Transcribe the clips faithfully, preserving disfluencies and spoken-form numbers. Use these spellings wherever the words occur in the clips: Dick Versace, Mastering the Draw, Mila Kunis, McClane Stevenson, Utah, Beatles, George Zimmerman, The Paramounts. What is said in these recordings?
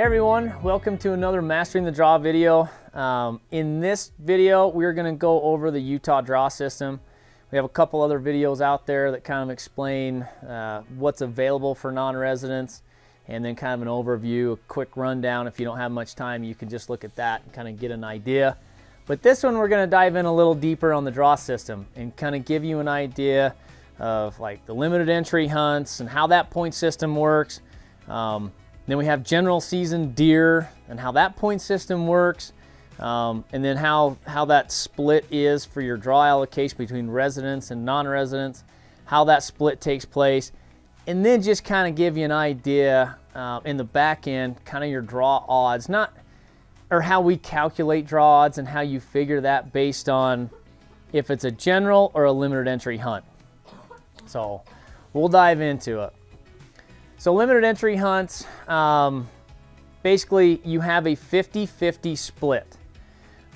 Hey everyone, welcome to another Mastering the Draw video. Um, in this video, we're gonna go over the Utah draw system. We have a couple other videos out there that kind of explain uh, what's available for non-residents, and then kind of an overview, a quick rundown. If you don't have much time, you can just look at that and kind of get an idea. But this one, we're gonna dive in a little deeper on the draw system and kind of give you an idea of like the limited entry hunts and how that point system works. Um, Then we have general season deer and how that point system works, um, and then how, how that split is for your draw allocation between residents and non-residents, how that split takes place, and then just kind of give you an idea uh, in the back end, kind of your draw odds, not or how we calculate draw odds and how you figure that based on if it's a general or a limited entry hunt. So we'll dive into it. So limited entry hunts, um, basically you have a fifty fifty split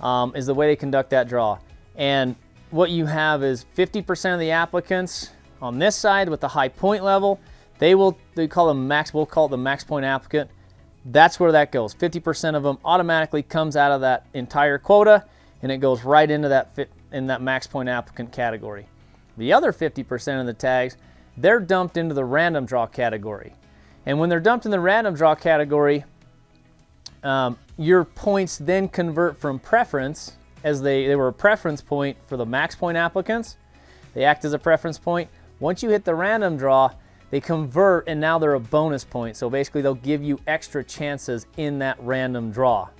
um, is the way they conduct that draw. And what you have is fifty percent of the applicants on this side with the high point level, they will, they call them max, we'll call it the max point applicant. That's where that goes. fifty percent of them automatically comes out of that entire quota and it goes right into that, fit, in that max point applicant category. The other fifty percent of the tags, they're dumped into the random draw category. And when they're dumped in the random draw category, um, your points then convert from preference, as they, they were a preference point for the max point applicants. They act as a preference point. Once you hit the random draw, they convert and now they're a bonus point. So basically they'll give you extra chances in that random draw.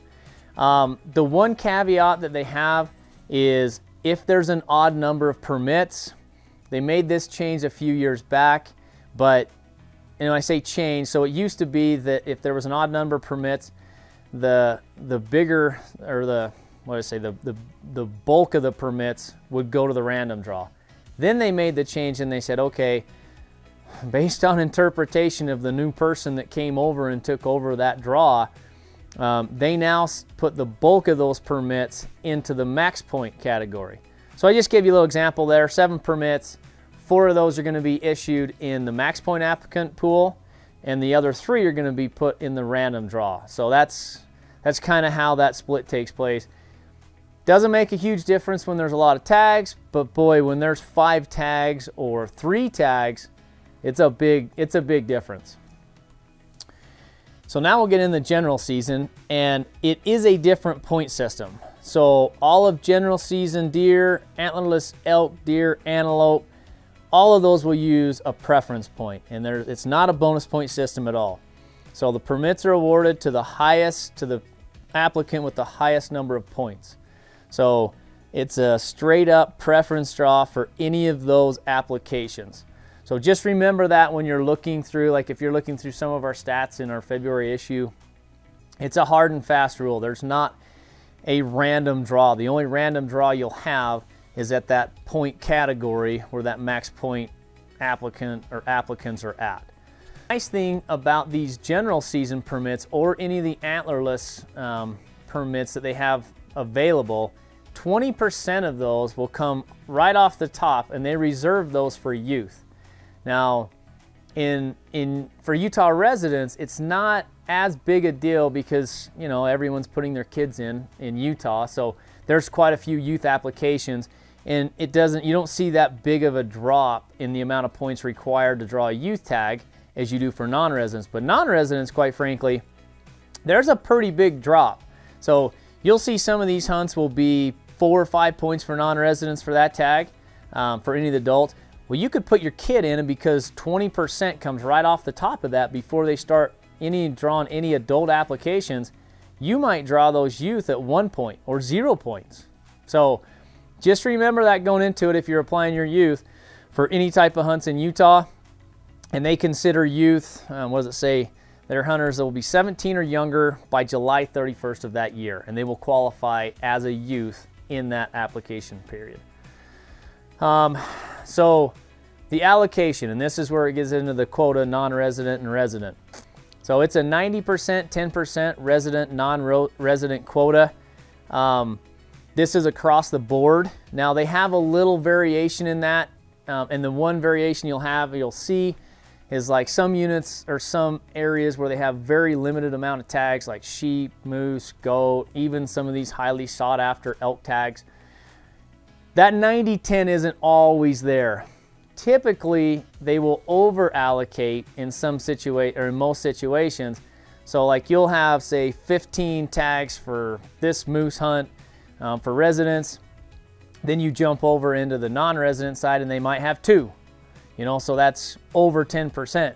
Um, the one caveat that they have is if there's an odd number of permits. They made this change a few years back, but and I say change, so it used to be that if there was an odd number of permits, the the bigger or the what do I say the, the the bulk of the permits would go to the random draw. Then they made the change and they said, okay, based on interpretation of the new person that came over and took over that draw, um, they now put the bulk of those permits into the max point category. So I just gave you a little example there, seven permits. Four of those are going to be issued in the max point applicant pool, and the other three are going to be put in the random draw. So that's that's kind of how that split takes place. Doesn't make a huge difference when there's a lot of tags, but boy, when there's five tags or three tags, it's a big it's a big difference. So now we'll get in the general season, and it is a different point system. So all of general season deer, antlerless elk, deer, antelope, all of those will use a preference point, and there, it's not a bonus point system at all. So the permits are awarded to the highest, to the applicant with the highest number of points. So it's a straight up preference draw for any of those applications. So just remember that when you're looking through, like if you're looking through some of our stats in our February issue, it's a hard and fast rule. There's not a random draw. The only random draw you'll have is at that point category where that max point applicant or applicants are at. Nice thing about these general season permits or any of the antlerless um, permits that they have available, twenty percent of those will come right off the top, and they reserve those for youth. Now, in in for Utah residents, it's not as big a deal because, you know, everyone's putting their kids in in Utah, so there's quite a few youth applications, and it doesn't you don't see that big of a drop in the amount of points required to draw a youth tag as you do for non-residents. But non-residents, quite frankly, there's a pretty big drop. So you'll see some of these hunts will be four or five points for non-residents for that tag, um, for any of the adults. Well, you could put your kid in, because twenty percent comes right off the top of that before they start any drawn any adult applications. You might draw those youth at one point or zero points. So just remember that going into it if you're applying your youth for any type of hunts in Utah. And they consider youth, um, what does it say, they're hunters that will be seventeen or younger by July thirty-first of that year, and they will qualify as a youth in that application period. Um, so the allocation, and this is where it gets into the quota non-resident and resident. So it's a ninety percent, ten percent resident, non-resident quota. Um, this is across the board. Now they have a little variation in that, um, and the one variation you'll have, you'll see, is like some units or some areas where they have very limited amount of tags, like sheep, moose, goat, even some of these highly sought after elk tags. That ninety ten isn't always there. Typically, they will over allocate in some situation or in most situations. So like you'll have, say, fifteen tags for this moose hunt um, for residents. Then you jump over into the non-resident side and they might have two, you know, so that's over ten percent.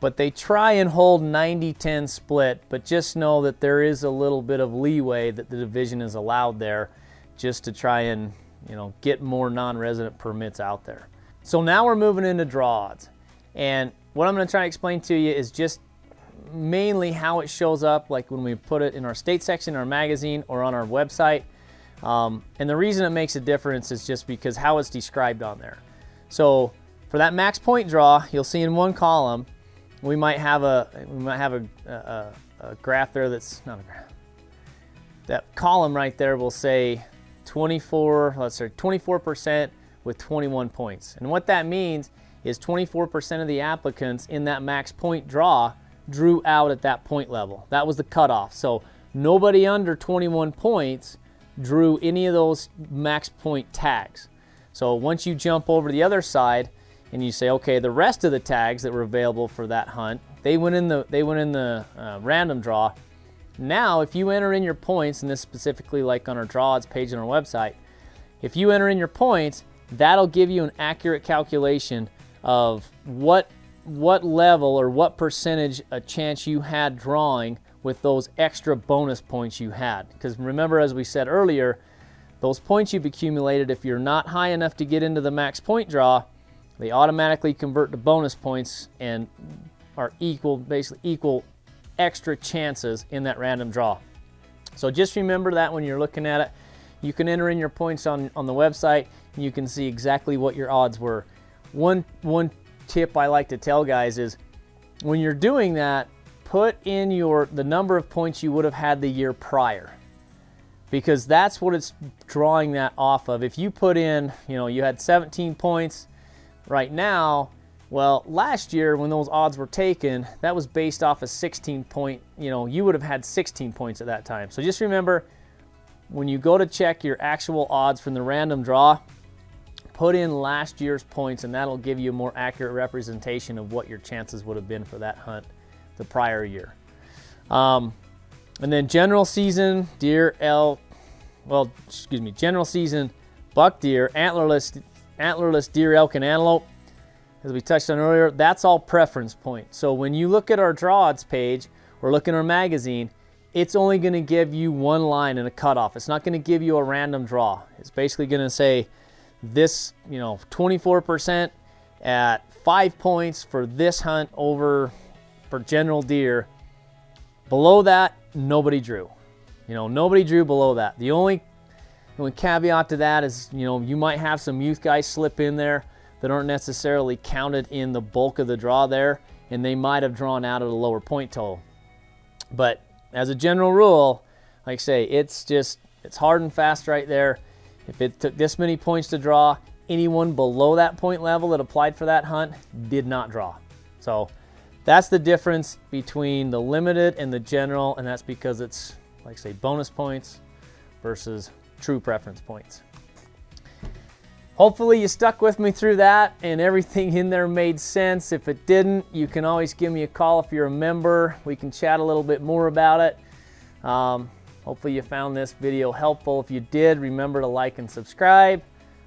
But they try and hold ninety ten split, but just know that there is a little bit of leeway that the division is allowed there just to try and, you know, get more non-resident permits out there. So now we're moving into draw odds. And what I'm gonna try to explain to you is just mainly how it shows up, like when we put it in our state section, our magazine, or on our website. Um, and the reason it makes a difference is just because how it's described on there. So for that max point draw, you'll see in one column, we might have a we might have a, a, a graph there that's not a graph. That column right there will say twenty-four. Let's say twenty-four percent with twenty-one points. And what that means is twenty-four percent of the applicants in that max point draw drew out at that point level. That was the cutoff. So nobody under twenty-one points drew any of those max point tags. So once you jump over the other side and you say, okay, the rest of the tags that were available for that hunt, they went in the they went in the uh, random draw. Now if you enter in your points, and this specifically like on our draw odds page on our website, if you enter in your points, that'll give you an accurate calculation of what what level or what percentage a chance you had drawing with those extra bonus points you had. Because remember, as we said earlier, those points you've accumulated, if you're not high enough to get into the max point draw, they automatically convert to bonus points and are equal, basically equal extra chances in that random draw. So just remember that when you're looking at it. You can enter in your points on, on the website and you can see exactly what your odds were. One, one tip I like to tell guys is when you're doing that, put in your the number of points you would have had the year prior, because that's what it's drawing that off of. If you put in, you know, you had seventeen points right now, well, last year when those odds were taken, that was based off a sixteen point, you know, you would have had sixteen points at that time. So just remember, when you go to check your actual odds from the random draw, put in last year's points, and that'll give you a more accurate representation of what your chances would have been for that hunt the prior year. Um, and then general season, deer, elk, well, excuse me, general season, buck deer, antlerless, antlerless deer, elk, and antelope, as we touched on earlier, that's all preference point. So when you look at our draw odds page or look in our magazine, it's only gonna give you one line and a cutoff. It's not gonna give you a random draw. It's basically gonna say this, you know, twenty-four percent at five points for this hunt over for general deer. Below that, nobody drew. You know, nobody drew below that. The only, the only caveat to that is, you know, you might have some youth guys slip in there that aren't necessarily counted in the bulk of the draw there, and they might have drawn out at a lower point total. But as a general rule, like I say, it's just, it's hard and fast right there. If it took this many points to draw, anyone below that point level that applied for that hunt did not draw. So that's the difference between the limited and the general, and that's because it's, like say, bonus points versus true preference points. Hopefully you stuck with me through that and everything in there made sense. If it didn't, you can always give me a call if you're a member. We can chat a little bit more about it. Um, hopefully you found this video helpful. If you did, remember to like and subscribe.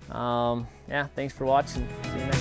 Um, yeah, thanks for watching. See you next time.